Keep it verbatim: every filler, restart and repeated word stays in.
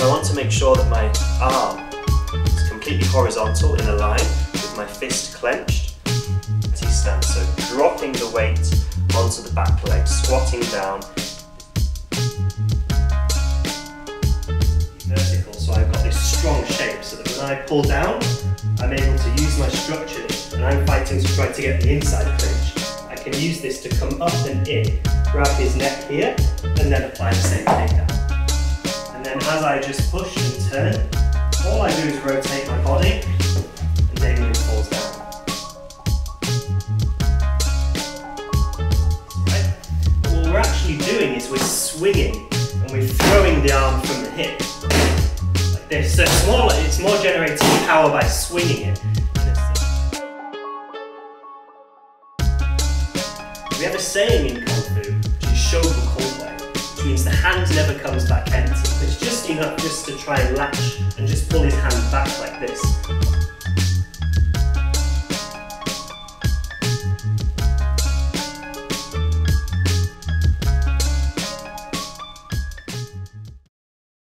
So I want to make sure that my arm is completely horizontal in a line with my fist clenched. Stand, so dropping the weight onto the back leg, squatting down. Vertical, so I've got this strong shape so that when I pull down, I'm able to use my structure and I'm fighting to try to get the inside clinch. I can use this to come up and in, grab his neck here, and then apply the same thing down. And then as I just push and turn, all I do is rotate my body and Damien falls down. Doing is we're swinging and we're throwing the arm from the hip like this, so it's more, it's more generating power by swinging it. We have a saying in Kung Fu, which is Shobu Kouwei, which means the hand never comes back empty, but it's just enough just to try and latch and just pull his hand back